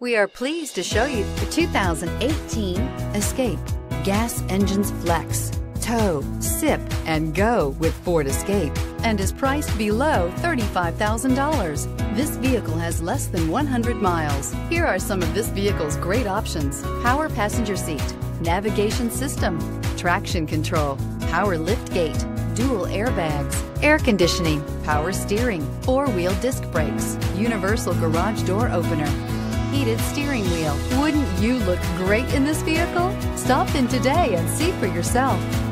We are pleased to show you the 2018 Escape. Gas engines flex, tow, sip, and go with Ford Escape, and is priced below $35,000. This vehicle has less than 100 miles. Here are some of this vehicle's great options: power passenger seat, navigation system, traction control, power liftgate, dual airbags, air conditioning, power steering, four-wheel disc brakes, universal garage door opener, heated steering wheel. Wouldn't you look great in this vehicle? Stop in today and see for yourself.